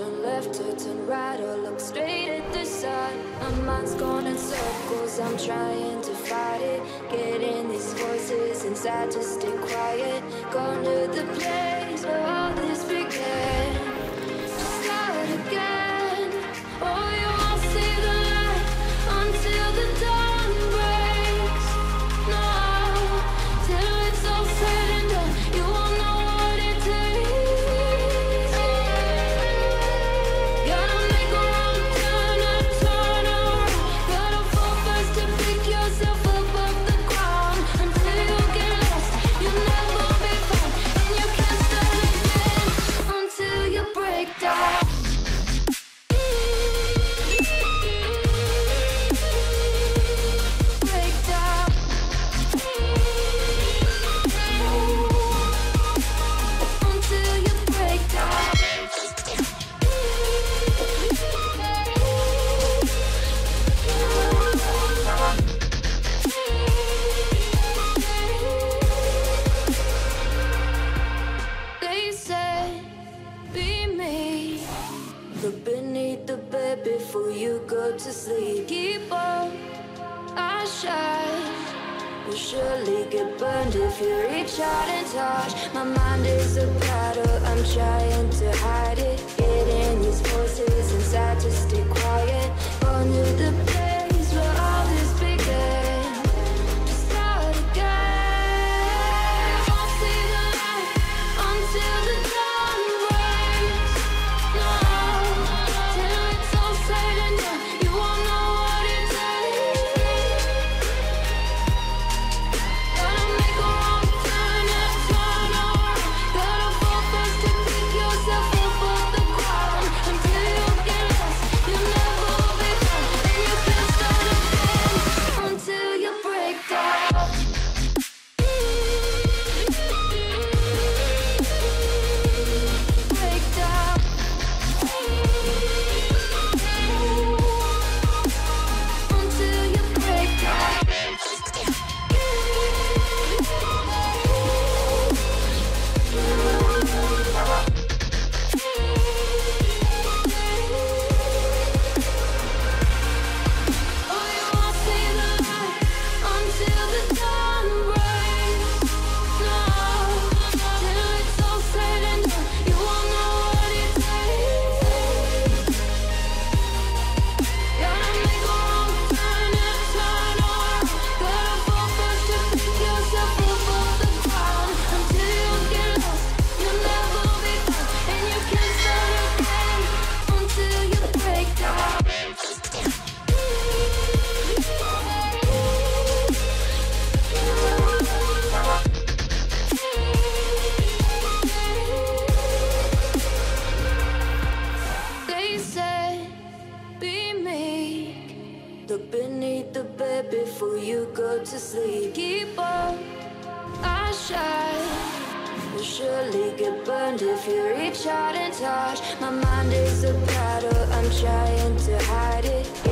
turn left or turn right or look straight at the sun. My mind's gone in circles, I'm trying to fight it. Getting these voices inside to stay quiet. Gone to the place where all this began. Start again. Oh, you won't see the light until the dawn breaks. No, till it's all said and done. You won't know what it takes. Before you go to sleep, keep on our shine. You'll surely get burned if you reach out and touch. My mind is a battle, I'm trying to hide it. Getting these voices inside to stay quiet. Born to the place where all this began. Start again. Won't see the light until the dawn breaks. No. You won't know what it takes. Gotta make a wrong turn and turn around. Gotta fall first to pick yourself up off the ground. Until you get lost, you'll never be found. And you can start again until you break down. Before you go to sleep, keep on our shine. You'll surely get burned if you reach out and touch. My mind is a battle, I'm trying to hide it.